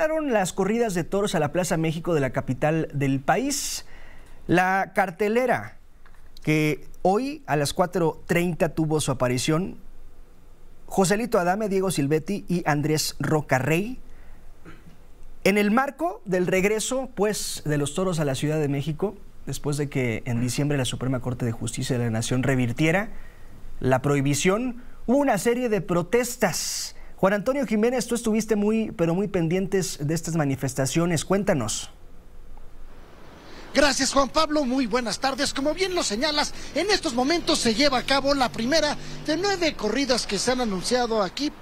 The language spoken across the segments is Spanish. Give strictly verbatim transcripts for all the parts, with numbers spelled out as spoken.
Llegaron las corridas de toros a la Plaza México de la capital del país. La cartelera que hoy a las cuatro treinta tuvo su aparición, Joselito Adame, Diego Silvetti y Andrés Roca Rey, en el marco del regreso pues, de los toros a la Ciudad de México, después de que en diciembre la Suprema Corte de Justicia de la Nación revirtiera la prohibición, hubo una serie de protestas. Juan Antonio Jiménez, tú estuviste muy, pero muy pendientes de estas manifestaciones. Cuéntanos. Gracias, Juan Pablo, muy buenas tardes. Como bien lo señalas, en estos momentos se lleva a cabo la primera de nueve corridas que se han anunciado aquí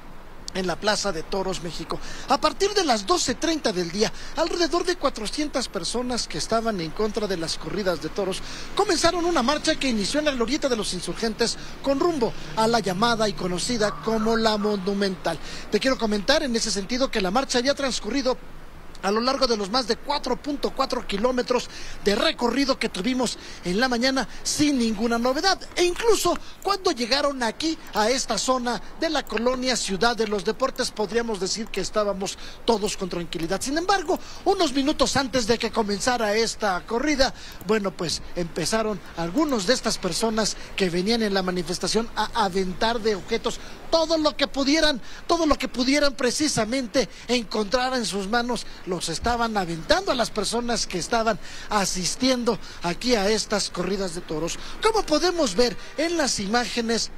en la Plaza de Toros México. A partir de las doce treinta del día, alrededor de cuatrocientas personas que estaban en contra de las corridas de toros comenzaron una marcha que inició en la glorieta de los Insurgentes con rumbo a la llamada y conocida como la Monumental. Te quiero comentar en ese sentido que la marcha había transcurrido a lo largo de los más de cuatro punto cuatro kilómetros de recorrido que tuvimos en la mañana sin ninguna novedad. E incluso cuando llegaron aquí a esta zona de la colonia Ciudad de los Deportes, podríamos decir que estábamos todos con tranquilidad. Sin embargo, unos minutos antes de que comenzara esta corrida, bueno, pues empezaron algunos de estas personas que venían en la manifestación a aventar de objetos todo lo que pudieran, todo lo que pudieran precisamente encontrar en sus manos. Los estaban aventando a las personas que estaban asistiendo aquí a estas corridas de toros. Como podemos ver en las imágenes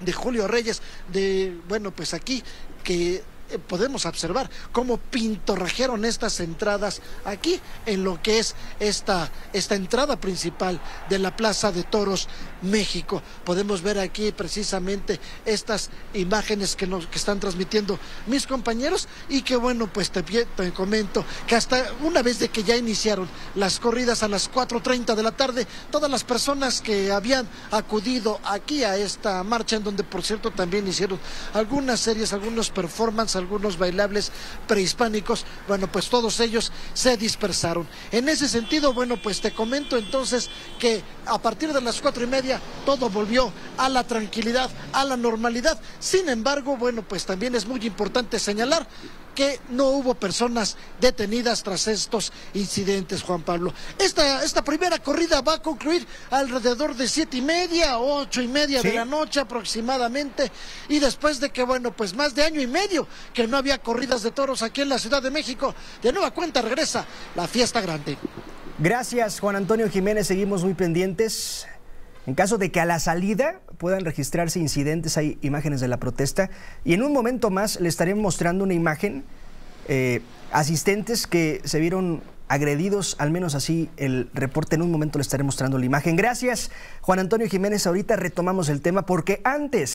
de Julio Reyes, de, bueno, pues aquí que podemos observar cómo pintorrajearon estas entradas aquí en lo que es esta, esta entrada principal de la Plaza de Toros México. Podemos ver aquí precisamente estas imágenes que nos que están transmitiendo mis compañeros y que bueno, pues te, te comento que hasta una vez de que ya iniciaron las corridas a las cuatro treinta de la tarde, todas las personas que habían acudido aquí a esta marcha, en donde por cierto también hicieron algunas series, algunos performances, algunos bailables prehispánicos, bueno, pues todos ellos se dispersaron. En ese sentido, bueno, pues te comento entonces que a partir de las cuatro y media todo volvió a la tranquilidad, a la normalidad. Sin embargo, bueno, pues también es muy importante señalar que no hubo personas detenidas tras estos incidentes, Juan Pablo. Esta, esta primera corrida va a concluir alrededor de siete y media, ocho y media ¿Sí? de la noche aproximadamente, y después de que, bueno, pues más de año y medio que no había corridas de toros aquí en la Ciudad de México, de nueva cuenta regresa la fiesta grande. Gracias, Juan Antonio Jiménez, seguimos muy pendientes. En caso de que a la salida puedan registrarse incidentes, hay imágenes de la protesta. Y en un momento más le estaré mostrando una imagen. Eh, asistentes que se vieron agredidos, al menos así el reporte. En un momento le estaré mostrando la imagen. Gracias, Juan Antonio Jiménez. Ahorita retomamos el tema porque antes...